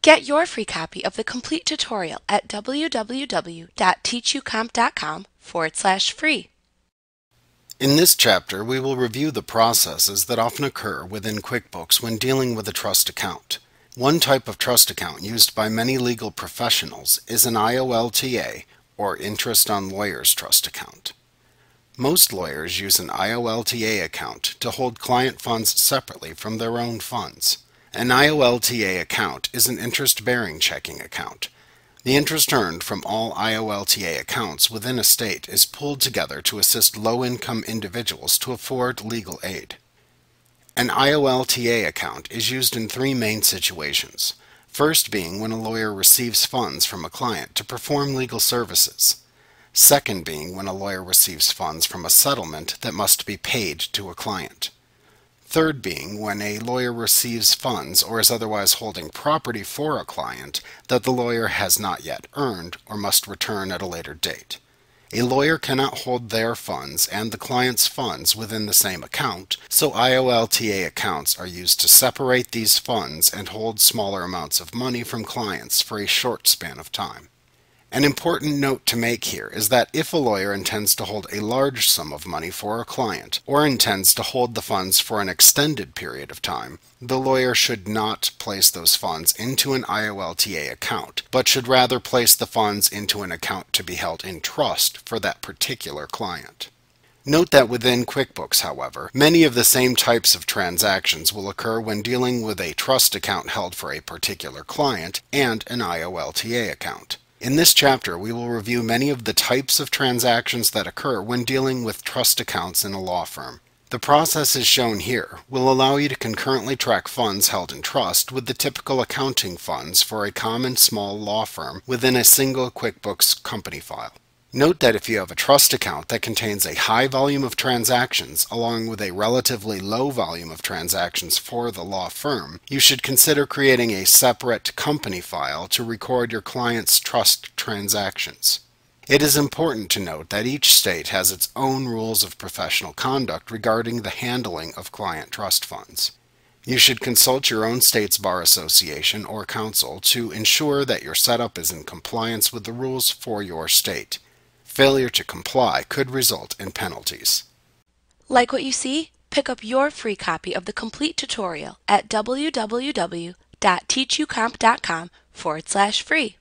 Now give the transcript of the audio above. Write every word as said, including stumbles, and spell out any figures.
Get your free copy of the complete tutorial at w w w dot teach u comp dot com forward slash free. In this chapter, we will review the processes that often occur within QuickBooks when dealing with a trust account. One type of trust account used by many legal professionals is an I O L T A, or Interest on Lawyers Trust Account. Most lawyers use an I O L T A account to hold client funds separately from their own funds. An I O L T A account is an interest-bearing checking account. The interest earned from all I O L T A accounts within a state is pooled together to assist low-income individuals to afford legal aid. An I O L T A account is used in three main situations, first being when a lawyer receives funds from a client to perform legal services, second being when a lawyer receives funds from a settlement that must be paid to a client, third being when a lawyer receives funds or is otherwise holding property for a client that the lawyer has not yet earned or must return at a later date. A lawyer cannot hold their funds and the client's funds within the same account, so I O L T A accounts are used to separate these funds and hold smaller amounts of money from clients for a short span of time. An important note to make here is that if a lawyer intends to hold a large sum of money for a client, or intends to hold the funds for an extended period of time, the lawyer should not place those funds into an I O L T A account, but should rather place the funds into an account to be held in trust for that particular client. Note that within QuickBooks, however, many of the same types of transactions will occur when dealing with a trust account held for a particular client and an I O L T A account. In this chapter, we will review many of the types of transactions that occur when dealing with trust accounts in a law firm. The processes shown here will allow you to concurrently track funds held in trust with the typical accounting funds for a common small law firm within a single QuickBooks company file. Note that if you have a trust account that contains a high volume of transactions along with a relatively low volume of transactions for the law firm, you should consider creating a separate company file to record your client's trust transactions. It is important to note that each state has its own rules of professional conduct regarding the handling of client trust funds. You should consult your own state's bar association or council to ensure that your setup is in compliance with the rules for your state. Failure to comply could result in penalties. Like what you see? Pick up your free copy of the complete tutorial at w w w dot teach u comp dot com forward slash free.